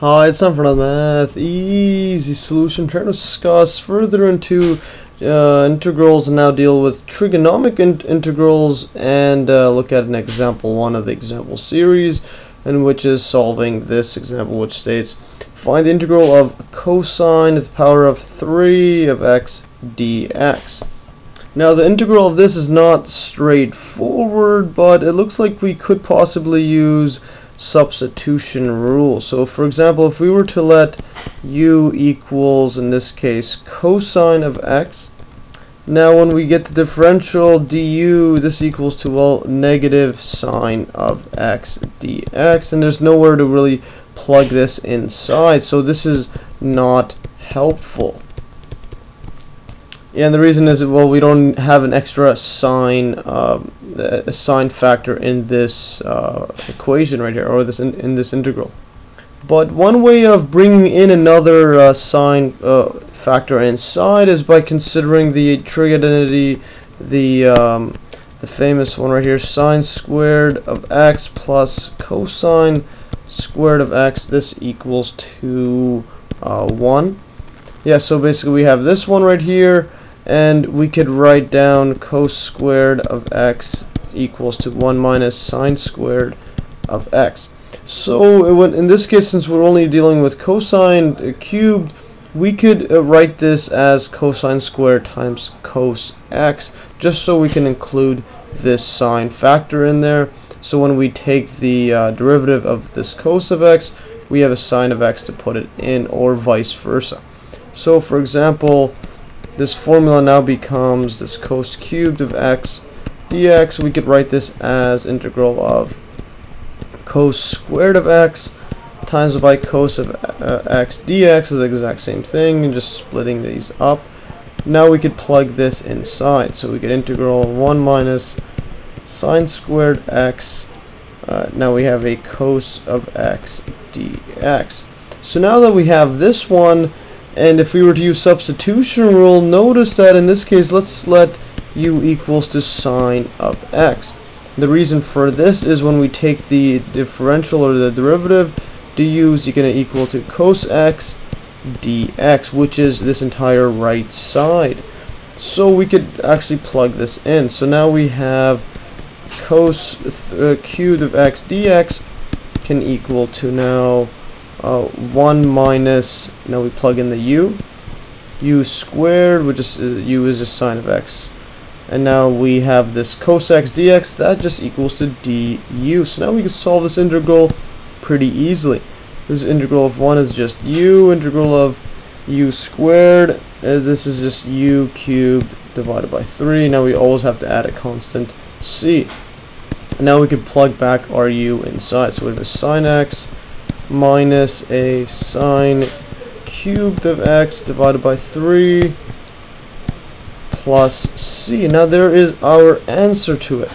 Hi, it's time for another Math Easy Solution. Trying to discuss further into integrals and now deal with trigonomic integrals and look at an example one of the example series, and which is solving this example, which states find the integral of cosine to the power of 3 of x dx. Now the integral of this is not straightforward, but it looks like we could possibly use substitution rule. So for example, if we were to let u equals, in this case, cosine of x, now when we get the differential du, this equals to, well, negative sine of x dx, and there's nowhere to really plug this inside, so this is not helpful. And the reason is, well, we don't have an extra sine a sine factor in this equation right here, or this in this integral. But one way of bringing in another sine factor inside is by considering the trig identity, the famous one right here, sine squared of x plus cosine squared of x. This equals to 1. Yeah, so basically we have this one right here, and we could write down cos squared of x equals to 1 minus sine squared of x. So it would, in this case, since we're only dealing with cosine cubed, we could write this as cosine squared times cos x, just so we can include this sine factor in there. So when we take the derivative of this cos of x, we have a sine of x to put it in, or vice versa. So for example, this formula now becomes this cos cubed of x dx. We could write this as integral of cos squared of x times by cos of x dx is the exact same thing, and just splitting these up. Now we could plug this inside, so we could integral 1 minus sine squared x. Now we have a cos of x dx. So now that we have this one, and if we were to use substitution rule, notice that in this case, let's let u equals to sine of x. The reason for this is when we take the differential or the derivative, du is going to equal to cos x dx, which is this entire right side. So we could actually plug this in. So now we have cos cubed of x dx can equal to now 1 minus, now we plug in the u squared, which is u is a sine of x, and now we have this cos x dx that just equals to du. So now we can solve this integral pretty easily. This integral of 1 is just u, integral of u squared, this is just u cubed divided by 3. Now we always have to add a constant c, and now we can plug back our u inside, so we have a sine x minus a sine cubed of x divided by 3 plus c. Now there is our answer to it,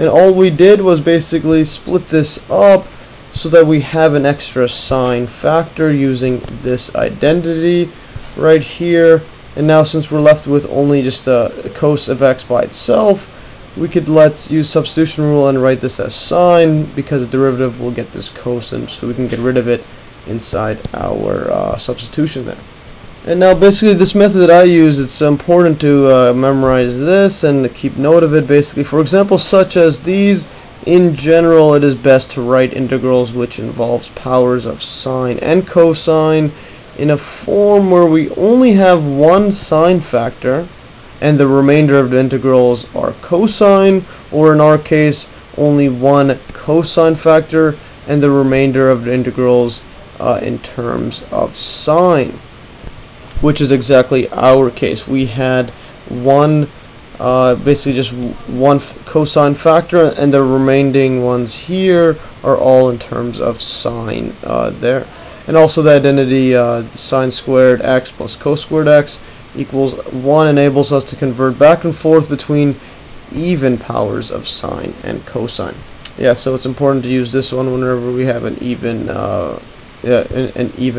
and all we did was basically split this up so that we have an extra sine factor using this identity right here. And now since we're left with only just a cos of x by itself, we could let's use substitution rule and write this as sine, because the derivative will get this cosine, so we can get rid of it inside our substitution there. And now basically this method that I use, it's important to memorize this and keep note of it. Basically, for example, such as these, in general it is best to write integrals which involves powers of sine and cosine in a form where we only have one sine factor and the remainder of the integrals are cosine, or in our case, only one cosine factor and the remainder of the integrals in terms of sine, which is exactly our case. We had one, basically just one cosine factor, and the remaining ones here are all in terms of sine there. And also the identity sine squared x plus cos squared x equals 1 enables us to convert back and forth between even powers of sine and cosine. Yeah, so it's important to use this one whenever we have an even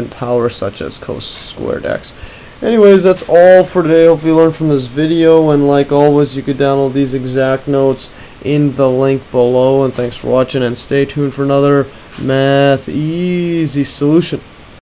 power such as cos squared x. Anyways, that's all for today. Hopefully you learned from this video, and like always, you could download these exact notes in the link below. And thanks for watching, and stay tuned for another Math Easy Solution.